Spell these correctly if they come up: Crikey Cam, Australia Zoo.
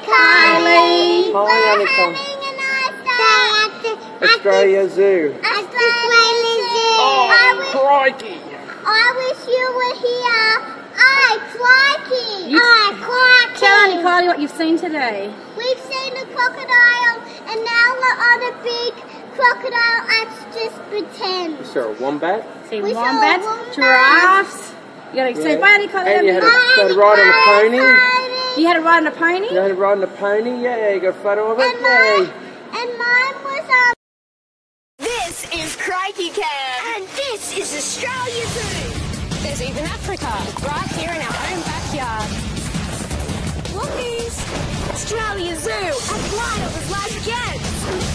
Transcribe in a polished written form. Kylie. We're having a nice day at the Australia Zoo. Australia Zoo. Oh, crikey. I wish you were here. Oh, crikey. Oh, crikey. Tell Auntie Kylie what you've seen today. We've seen a crocodile, and now we're on a big crocodile. Let's just pretend. We saw a wombat. We saw wombats, giraffes. You got to say, bye, Auntie Kylie. And you had a ride on a pony. You had a ride on a pony? You had a ride on a pony? Yeah, you got a photo of it? And mine was on. This is Crikey Cam. And this is Australia Zoo. There's even Africa, right here in our own backyard. Look, Australia Zoo, a wild as life gets.